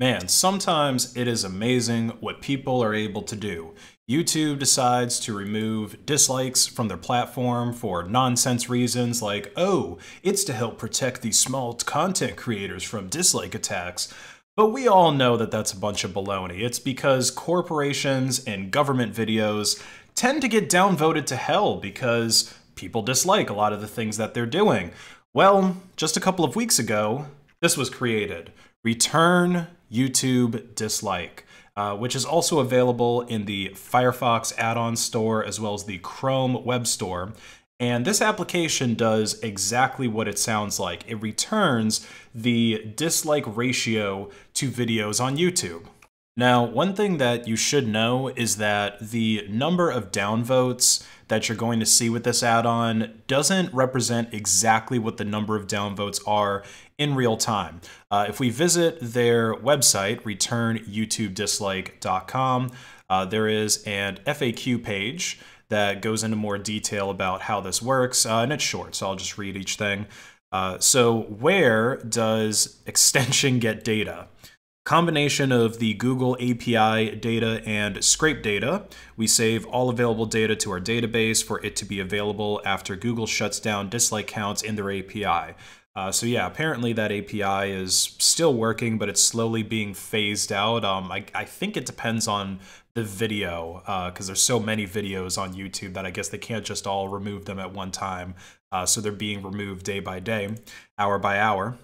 Man, sometimes it is amazing what people are able to do. YouTube decides to remove dislikes from their platform for nonsense reasons like, oh, it's to help protect these small content creators from dislike attacks. But we all know that that's a bunch of baloney. It's because corporations and government videos tend to get downvoted to hell because people dislike a lot of the things that they're doing. Well, just a couple of weeks ago, this was created. Return YouTube Dislike. Which is also available in the Firefox add-on store as well as the Chrome web store. And this application does exactly what it sounds like. It returns the dislike ratio to videos on YouTube. Now, one thing that you should know is that the number of downvotes that you're going to see with this add-on doesn't represent exactly what the number of downvotes are in real time. If we visit their website, returnyoutubedislike.com, there is an FAQ page that goes into more detail about how this works, and it's short, so I'll just read each thing. So where does extension get data? Combination of the Google API data and scrape data. We save all available data to our database for it to be available after Google shuts down dislike counts in their API. So yeah, apparently that API is still working, but it's slowly being phased out. I think it depends on the video because there's so many videos on YouTube that I guess they can't just all remove them at one time. So they're being removed day by day, hour by hour.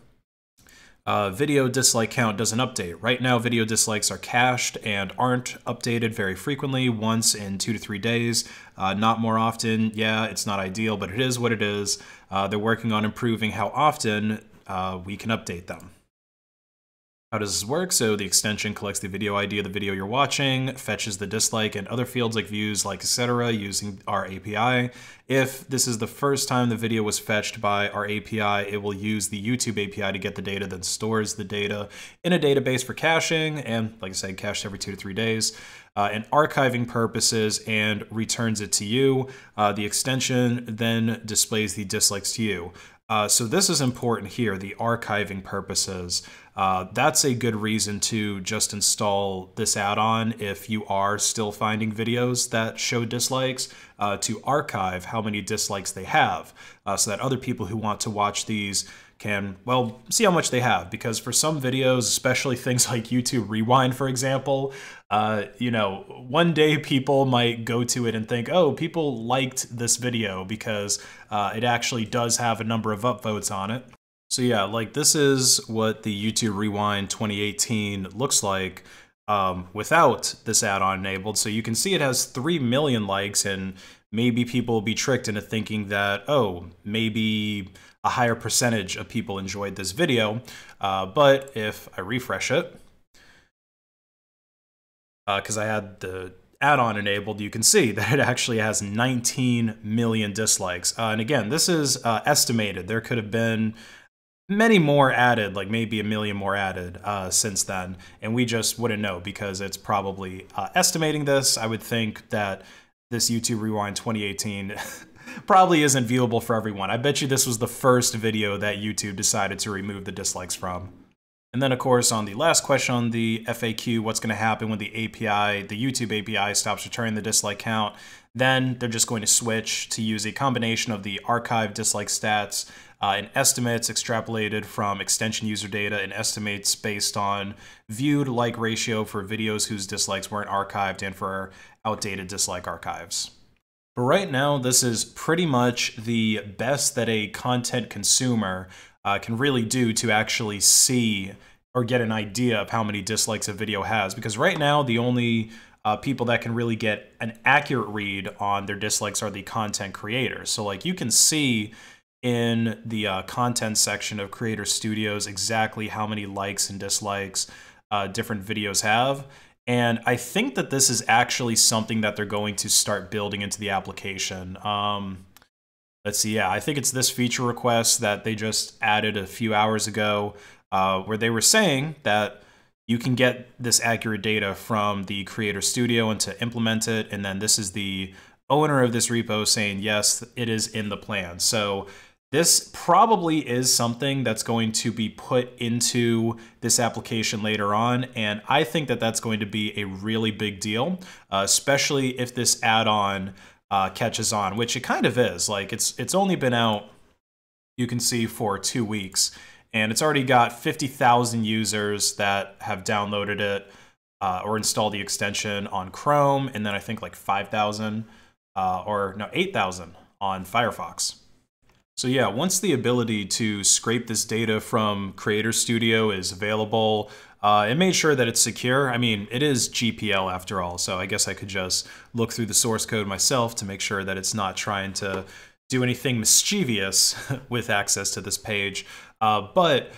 Video dislike count doesn't update. Right now, video dislikes are cached and aren't updated very frequently, once in 2 to 3 days, not more often. Yeah, it's not ideal, but it is what it is. They're working on improving how often we can update them. How does this work? So the extension collects the video ID of the video you're watching, fetches the dislike and other fields like views, like, etc. using our API. If this is the first time the video was fetched by our API, it will use the YouTube API to get the data, then stores the data in a database for caching, and like I said, cached every 2 to 3 days, and archiving purposes, and returns it to you. The extension then displays the dislikes to you. So this is important here, the archiving purposes. That's a good reason to just install this add-on if you are still finding videos that show dislikes, to archive how many dislikes they have, so that other people who want to watch these can, well, see how much they have. Because for some videos, especially things like YouTube Rewind, for example, you know, one day people might go to it and think, oh, people liked this video because it actually does have a number of upvotes on it. So yeah, like this is what the YouTube Rewind 2018 looks like without this add-on enabled. So you can see it has 3 million likes, and maybe people will be tricked into thinking that, oh, maybe a higher percentage of people enjoyed this video. But if I refresh it, because I had the add-on enabled, you can see that it actually has 19 million dislikes. And again, this is estimated. There could have been many more added, like maybe 1 million more added since then, and we just wouldn't know because it's probably estimating this. I would think that this YouTube Rewind 2018 probably isn't viewable for everyone. I bet you this was the first video that YouTube decided to remove the dislikes from. And then, of course, on the last question on the FAQ, what's going to happen when the API, the YouTube API, stops returning the dislike count? Then they're just going to switch to use a combination of the archived dislike stats and estimates extrapolated from extension user data and estimates based on viewed like ratio for videos whose dislikes weren't archived and for outdated dislike archives. But right now, this is pretty much the best that a content consumer can really do to actually see or get an idea of how many dislikes a video has. Because right now, the only people that can really get an accurate read on their dislikes are the content creators. So like you can see in the content section of Creator Studios exactly how many likes and dislikes different videos have. And I think that this is actually something that they're going to start building into the application. Let's see, yeah, I think it's this feature request that they just added a few hours ago where they were saying that you can get this accurate data from the Creator Studio and to implement it. And then this is the owner of this repo saying, yes, it is in the plan. So This probably is something that's going to be put into this application later on, and I think that that's going to be a really big deal, especially if this add-on catches on, which it kind of is. Like it's only been out, you can see, for 2 weeks, and it's already got 50,000 users that have downloaded it or installed the extension on Chrome, and then I think like 5,000 or no, 8,000 on Firefox. So yeah, once the ability to scrape this data from Creator Studio is available, it made sure that it's secure. I mean, it is GPL after all, so I guess I could just look through the source code myself to make sure that it's not trying to do anything mischievous with access to this page. But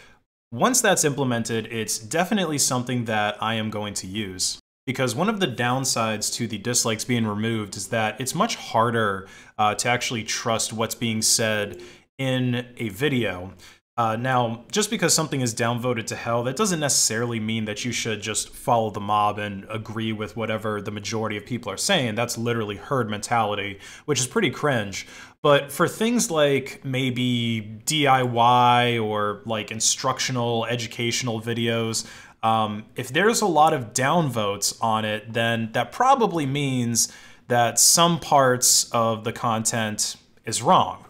once that's implemented, it's definitely something that I am going to use. Because one of the downsides to the dislikes being removed is that it's much harder to actually trust what's being said in a video. Now, just because something is downvoted to hell, that doesn't necessarily mean that you should just follow the mob and agree with whatever the majority of people are saying. That's literally herd mentality, which is pretty cringe. But for things like maybe DIY or like instructional, educational videos, if there's a lot of downvotes on it, then that probably means that some parts of the content is wrong.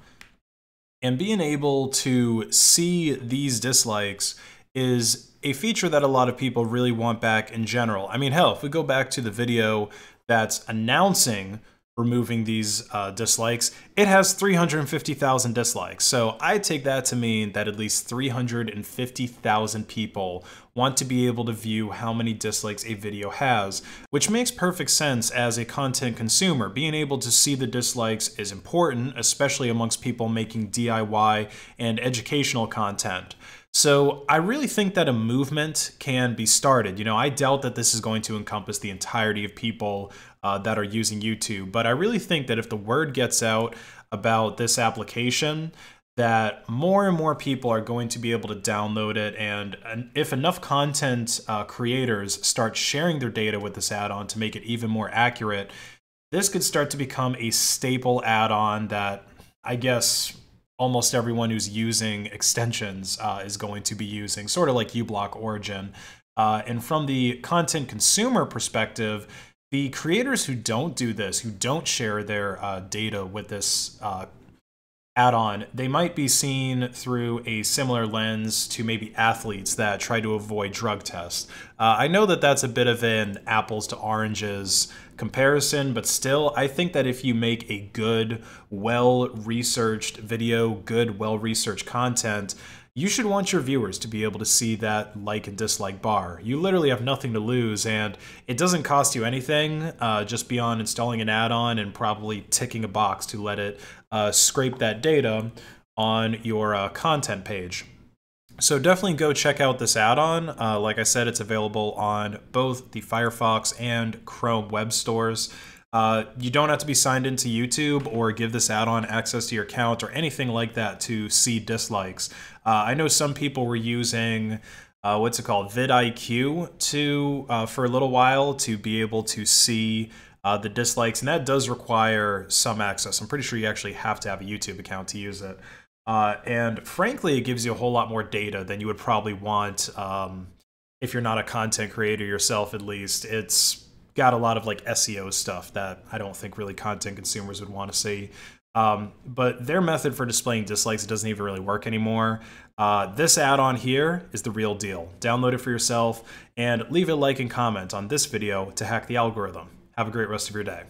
And being able to see these dislikes is a feature that a lot of people really want back in general. I mean, hell, if we go back to the video that's announcing removing these dislikes, it has 350,000 dislikes. So I take that to mean that at least 350,000 people want to be able to view how many dislikes a video has, which makes perfect sense as a content consumer. Being able to see the dislikes is important, especially amongst people making DIY and educational content. So I really think that a movement can be started. You know, I doubt that this is going to encompass the entirety of people that are using YouTube, but I really think that if the word gets out about this application, that more and more people are going to be able to download it. And if enough content creators start sharing their data with this add-on to make it even more accurate, this could start to become a staple add-on that, I guess, almost everyone who's using extensions is going to be using, sort of like uBlock Origin. And from the content consumer perspective, the creators who don't do this, who don't share their data with this add-on, they might be seen through a similar lens to maybe athletes that try to avoid drug tests. I know that that's a bit of an apples to oranges comparison, but still, I think that if you make a good, well-researched video, good, well-researched content, you should want your viewers to be able to see that like and dislike bar. You literally have nothing to lose, and it doesn't cost you anything just beyond installing an add-on and probably ticking a box to let it scrape that data on your content page. So definitely go check out this add-on. Like I said, it's available on both the Firefox and Chrome web stores. You don't have to be signed into YouTube or give this add-on access to your account or anything like that to see dislikes. I know some people were using what's it called, VidIQ, to for a little while to be able to see the dislikes, and that does require some access. I'm pretty sure you actually have to have a YouTube account to use it. And frankly, it gives you a whole lot more data than you would probably want if you're not a content creator yourself, at least. It's got a lot of like SEO stuff that I don't think really content consumers would want to see. But their method for displaying dislikes, it doesn't even really work anymore. This add-on here is the real deal. Download it for yourself and leave a like and comment on this video to hack the algorithm. Have a great rest of your day.